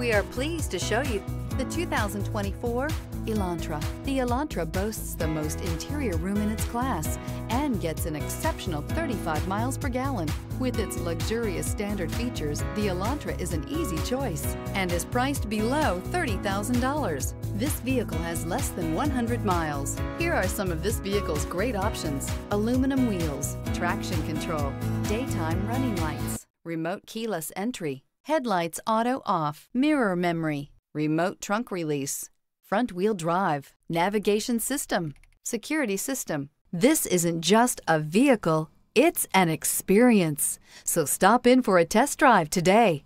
We are pleased to show you the 2024 Elantra. The Elantra boasts the most interior room in its class and gets an exceptional 35 miles per gallon. With its luxurious standard features, the Elantra is an easy choice and is priced below $30,000. This vehicle has less than 100 miles. Here are some of this vehicle's great options: aluminum wheels, traction control, daytime running lights, remote keyless entry, headlights auto off, mirror memory, remote trunk release, front-wheel drive, navigation system, security system. This isn't just a vehicle, it's an experience. So stop in for a test drive today.